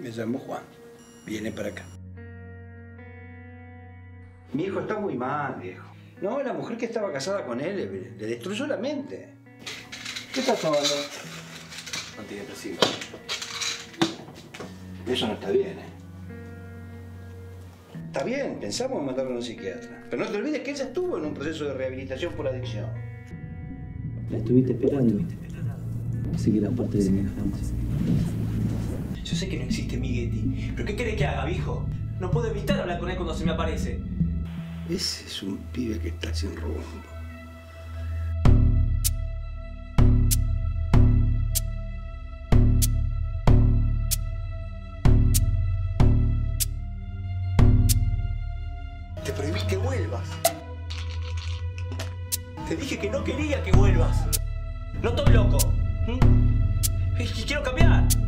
me llamo Juan, viene para acá. Mi hijo está muy mal, viejo. No, la mujer que estaba casada con él le destruyó la mente. ¿Qué estás tomando? Antidepresivo. Eso no está bien, Está bien, pensamos en mandarlo a un psiquiatra. Pero no te olvides que ella estuvo en un proceso de rehabilitación por adicción. La estuviste esperando, así que la parte de mi dejamos. Yo sé que no existe Miguetti, pero ¿qué querés que haga, viejo? No puedo evitar hablar con él cuando se me aparece. Ese es un pibe que está sin rumbo. Te prohibí que vuelvas. Te dije que no quería que vuelvas. No estoy loco. Quiero cambiar.